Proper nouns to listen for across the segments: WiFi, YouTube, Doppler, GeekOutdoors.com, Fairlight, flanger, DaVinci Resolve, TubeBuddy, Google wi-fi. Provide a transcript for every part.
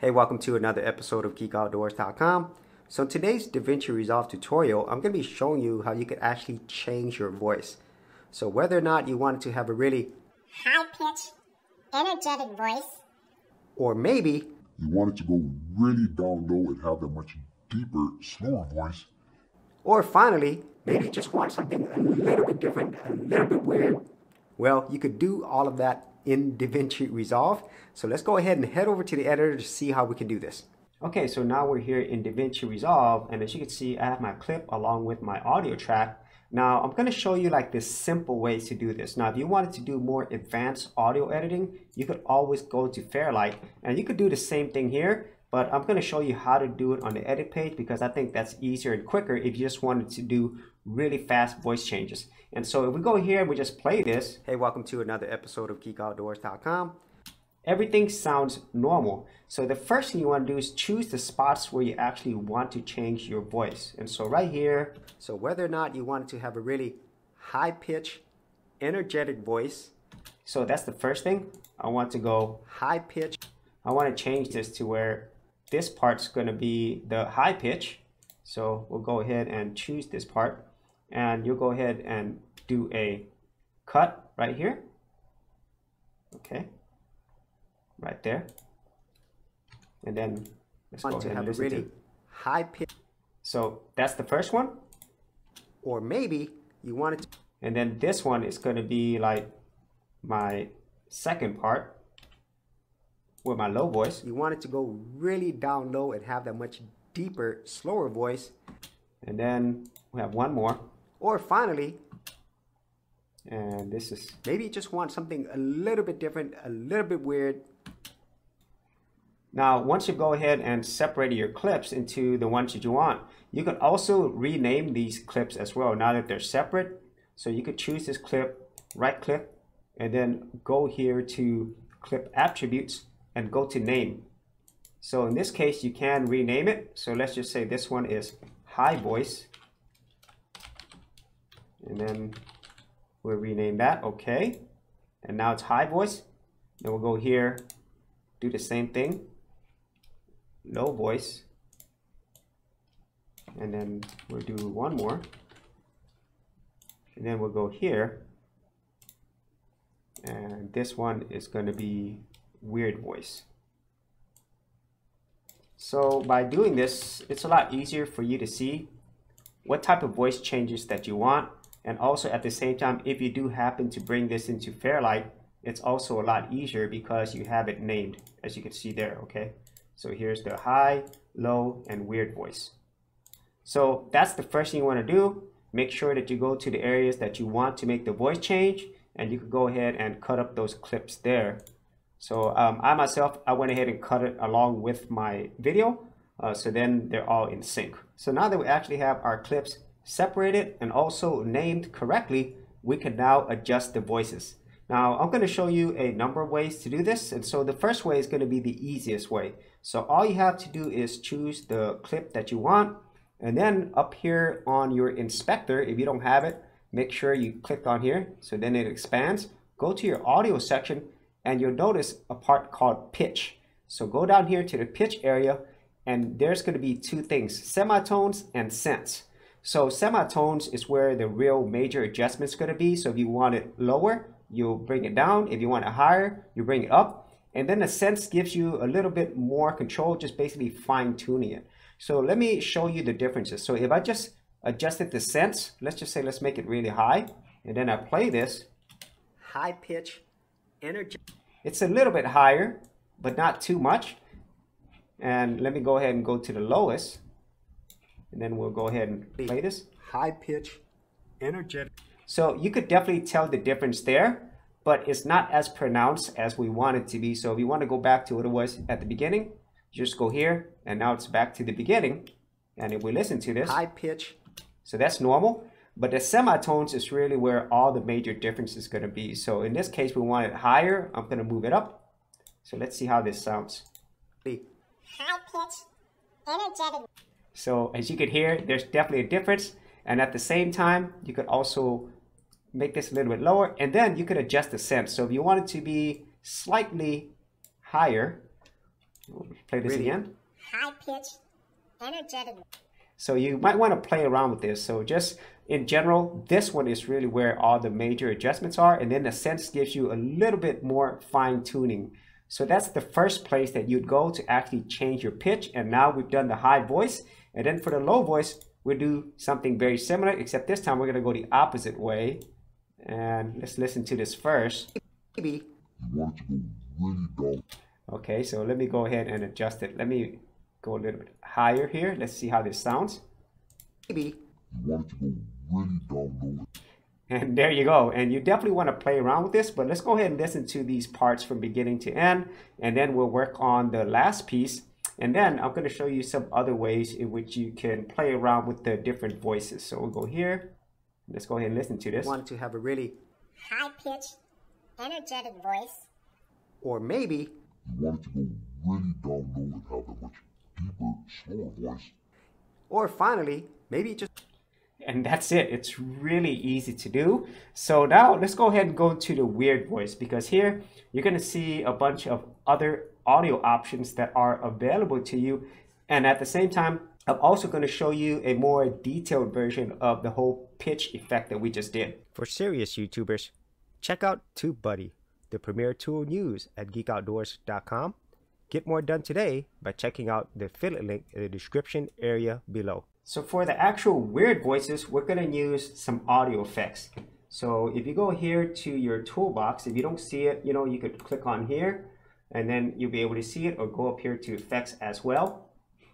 Hey, welcome to another episode of GeekOutdoors.com. So in today's DaVinci Resolve tutorial, I'm going to be showing you how you can actually change your voice. So whether or not you wanted to have a really high-pitched, energetic voice, or maybe you wanted to go really down low and have a much deeper, slower voice, or finally, maybe you just want something a little bit different, a little bit weird. Well, you could do all of that in DaVinci Resolve. So let's go ahead and head over to the editor to see how we can do this. Okay, so now we're here in DaVinci Resolve, and as you can see, I have my clip along with my audio track. Now I'm going to show you like this simple ways to do this. Now if you wanted to do more advanced audio editing, you could always go to Fairlight, and you could do the same thing here, but I'm going to show you how to do it on the edit page because I think that's easier and quicker if you just wanted to do really fast voice changes. And so if we go here and we just play this, hey, welcome to another episode of GeekOutdoors.com. Everything sounds normal. So the first thing you want to do is choose the spots where you actually want to change your voice. And so right here, so whether or not you wanted to have a really high-pitched, energetic voice. So that's the first thing. I want to go high-pitched. I want to change this to where this part's going to be the high pitch. So we'll go ahead and choose this part. And you'll go ahead and do a cut right here. Okay, right there. And then let's go ahead and have a really high pitch. So that's the first one. Or maybe you want it to. And then this one is going to be like my second part with my low voice. You want it to go really down low and have that much deeper, slower voice. And then we have one more. Or finally, and this is maybe you just want something a little bit different, a little bit weird. Now, once you go ahead and separate your clips into the ones that you want, you can also rename these clips as well now that they're separate. So you could choose this clip, right click, and then go here to clip attributes and go to name. So in this case, you can rename it. So let's just say this one is high voice. And then we'll rename that. Okay. And now it's high voice. Then we'll go here, do the same thing. Low voice. And then we'll do one more. And then we'll go here. And this one is going to be weird voice. So by doing this, it's a lot easier for you to see what type of voice changes that you want. And also at the same time, if you do happen to bring this into Fairlight, it's also a lot easier because you have it named, as you can see there. Okay, so here's the high, low, and weird voice. So that's the first thing you want to do. Make sure that you go to the areas that you want to make the voice change, and you can go ahead and cut up those clips there. So I went ahead and cut it along with my video. So then they're all in sync. So now that we actually have our clips separated and also named correctly, we can now adjust the voices. Now I'm going to show you a number of ways to do this. And so the first way is going to be the easiest way. So all you have to do is choose the clip that you want. And then up here on your inspector, if you don't have it, make sure you click on here. So then it expands. Go to your audio section, and you'll notice a part called pitch. So go down here to the pitch area, and there's going to be two things, semitones and cents. So semitones is where the real major adjustment's going to be. So if you want it lower, you'll bring it down. If you want it higher, you bring it up. And then the cents gives you a little bit more control, just basically fine tuning it. So let me show you the differences. So if I just adjusted the cents, let's just say, let's make it really high. And then I play this high pitch energy. It's a little bit higher, but not too much. And let me go ahead and go to the lowest. And then we'll go ahead and play this. High pitch, energetic. So you could definitely tell the difference there, but it's not as pronounced as we want it to be. So if you want to go back to what it was at the beginning, just go here, and now it's back to the beginning. And if we listen to this, high pitch. So that's normal. But the semitones is really where all the major difference is going to be. So in this case, we want it higher. I'm going to move it up. So let's see how this sounds. High pitch, energetic. So as you can hear, there's definitely a difference. And at the same time, you could also make this a little bit lower. And then you could adjust the sense. So if you want it to be slightly higher, Play this again. High pitch, energetic. So you might want to play around with this. So just in general, this one is really where all the major adjustments are, and then the sense gives you a little bit more fine tuning. So that's the first place that you'd go to actually change your pitch. And now we've done the high voice, and then for the low voice, we'll do something very similar, except this time we're going to go the opposite way. And let's listen to this first. Okay, so let me go ahead and adjust it. Let me go a little bit higher here. Let's see how this sounds. And there you go. And you definitely want to play around with this, but let's go ahead and listen to these parts from beginning to end, and then we'll work on the last piece. And then I'm going to show you some other ways in which you can play around with the different voices. So we'll go here. Let's go ahead and listen to this. Want to have a really high-pitched, energetic voice. Or maybe you want to go really down low and have a much deeper, slower voice. Or finally, maybe just... And that's it. It's really easy to do. So now let's go ahead and go to the weird voice, because here you're going to see a bunch of other audio options that are available to you. And at the same time, I'm also going to show you a more detailed version of the whole pitch effect that we just did. For serious YouTubers, check out TubeBuddy, the premier tool news at GeekOutdoors.com. Get more done today by checking out the affiliate link in the description area below. So for the actual weird voices, we're going to use some audio effects. So if you go here to your toolbox, if you don't see it, you know, you could click on here and then you'll be able to see it, or go up here to effects as well.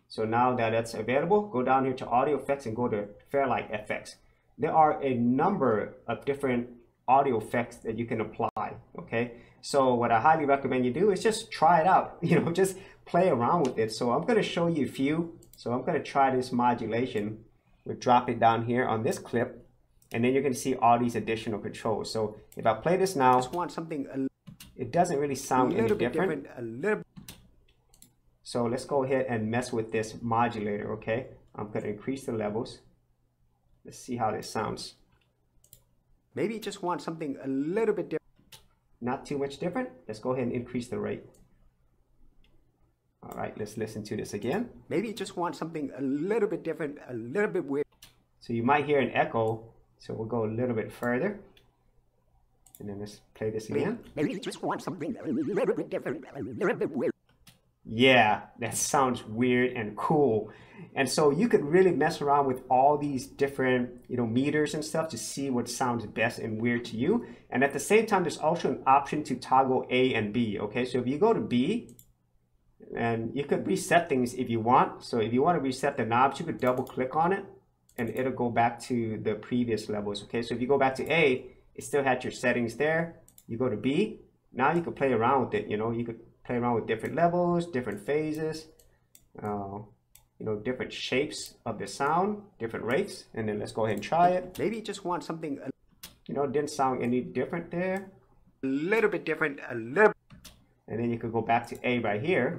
So now that it's available, go down here to audio effects and go to Fairlight effects. There are a number of different audio effects that you can apply. Okay, so what I highly recommend you do is just try it out, you know, just play around with it. So I'm going to show you a few. So I'm going to try this modulation. We'll drop it down here on this clip, and then you're going to see all these additional controls. So if I play this now, I just want something it doesn't really sound any different. So let's go ahead and mess with this modulator. Okay, I'm going to increase the levels. Let's see how this sounds. Maybe you just want something a little bit different. Not too much different. Let's go ahead and increase the rate. All right, let's listen to this again. Maybe you just want something a little bit different, a little bit weird. So you might hear an echo. So we'll go a little bit further. And then let's play this again. Maybe you just want something a little bit different, a little bit weird. Yeah, that sounds weird and cool. And so you could really mess around with all these different, you know, meters and stuff to see what sounds best and weird to you. And at the same time, there's also an option to toggle A and B. Okay, so if you go to B, and you could reset things if you want. So if you want to reset the knobs, you could double click on it and it'll go back to the previous levels. Okay, so if you go back to A, it still had your settings there. You go to B, now you can play around with it. You know, you could play around with different levels, different phases, you know, different shapes of the sound, different rates. And then let's go ahead and try it. Maybe you just want something, you know, didn't sound any different there. A little bit different, a little. And then you could go back to A right here.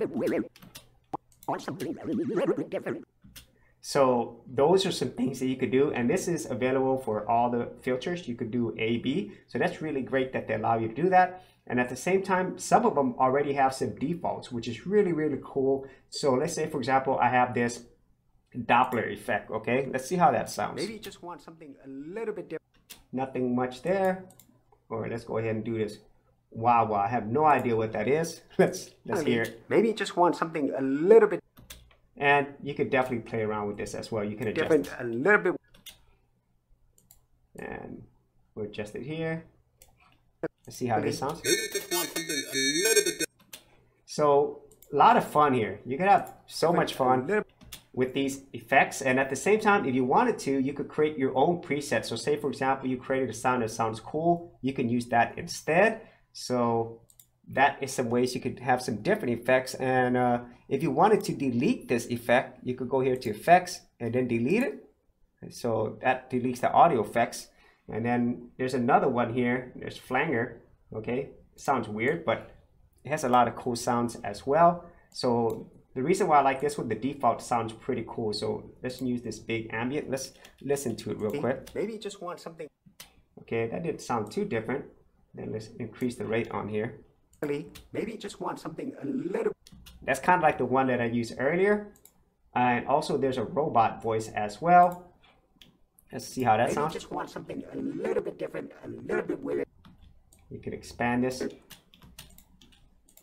So those are some things that you could do, and this is available for all the filters. You could do A, B. So that's really great that they allow you to do that. And at the same time, some of them already have some defaults, which is really, really cool. So let's say, for example, I have this Doppler effect. Okay, let's see how that sounds. Maybe you just want something a little bit different. Nothing much there. All right, let's go ahead and do this. Wow, wow, I have no idea what that is. Let's hear it. Maybe you just want something a little bit. And you could definitely play around with this as well. You can adjust different, a little bit. And we'll adjust it here. Let's see how this sounds. So a lot of fun here. You can have so much fun with these effects. And at the same time, if you wanted to, you could create your own preset. So say, for example, you created a sound that sounds cool. You can use that instead. So that is some ways you could have some different effects. And if you wanted to delete this effect, you could go here to effects and then delete it. So that deletes the audio effects. And then there's another one here. There's flanger. Okay, sounds weird, but it has a lot of cool sounds as well. So the reason why I like this one, the default sounds pretty cool. So let's use this big ambient. Let's listen to it real quick. Maybe you just want something. Okay, that didn't sound too different. Then let's increase the rate on here. Secondly, maybe you just want something a little. That's kind of like the one that I used earlier. And also there's a robot voice as well. Let's see how that sounds. Maybe you just want something a little bit different, a little bit weird. You could expand this.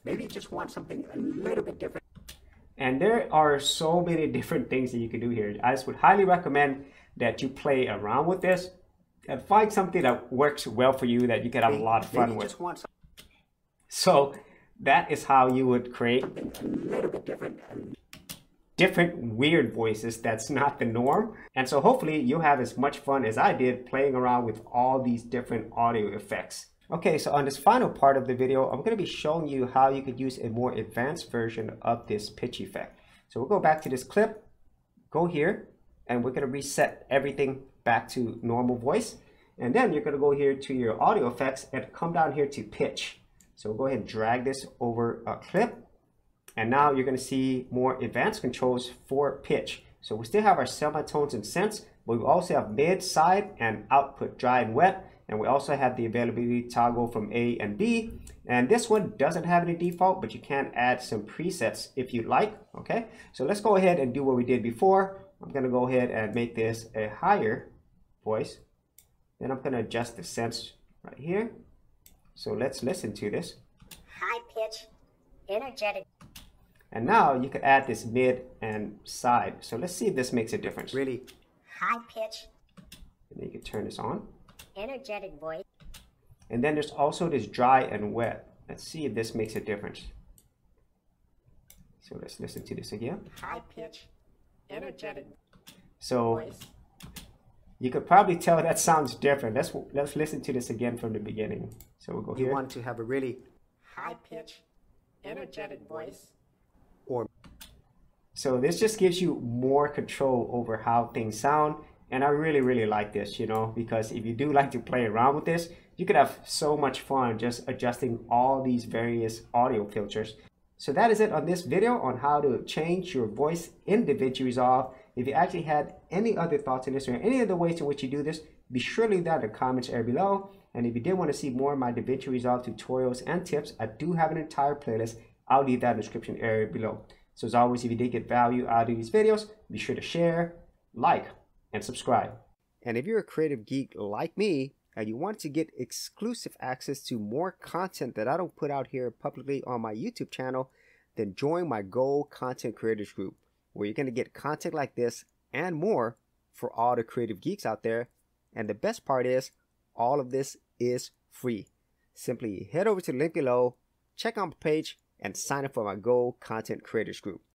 Maybe you just want something a little bit different. And there are so many different things that you can do here. I just would highly recommend that you play around with this and find something that works well for you that you can have a lot of fun with. So that is how you would create a little bit different weird voices that's not the norm. And so hopefully you'll have as much fun as I did playing around with all these different audio effects. Okay, so on this final part of the video, I'm going to be showing you how you could use a more advanced version of this pitch effect. So we'll go back to this clip, go here, and we're going to reset everything back to normal voice. And then you're going to go here to your audio effects and come down here to pitch. So we'll go ahead and drag this over a clip. And now you're going to see more advanced controls for pitch. So we still have our semitones and cents, but we also have mid, side, and output, dry and wet. And we also have the availability toggle from A and B. And this one doesn't have any default, but you can add some presets if you'd like. Okay, so let's go ahead and do what we did before. I'm going to go ahead and make this a higher voice. Then I'm going to adjust the sense right here. So let's listen to this. High pitch, energetic. And now you can add this mid and side. So let's see if this makes a difference. Really high pitch. And you can turn this on. Energetic voice. And then there's also this dry and wet. Let's see if this makes a difference. So let's listen to this again. High pitch, energetic. So voice. You could probably tell that sounds different. Let's listen to this again from the beginning. So we'll go here. You want to have a really high pitch, energetic voice. Or so this just gives you more control over how things sound. And I really, really like this, you know, because if you do like to play around with this, you could have so much fun just adjusting all these various audio filters. So that is it on this video on how to change your voice in DaVinci Resolve. If you actually had any other thoughts on this or any other ways in which you do this, be sure to leave that in the comments area below. And if you did want to see more of my DaVinci Resolve tutorials and tips, I do have an entire playlist. I'll leave that in the description area below. So as always, if you did get value out of these videos, be sure to share, like, and subscribe. And if you're a creative geek like me and you want to get exclusive access to more content that I don't put out here publicly on my YouTube channel, then join my Gold Content Creators Group, where you're going to get content like this and more for all the creative geeks out there. And the best part is, all of this is free. Simply head over to the link below, check out my page, and sign up for my Gold Content Creators Group.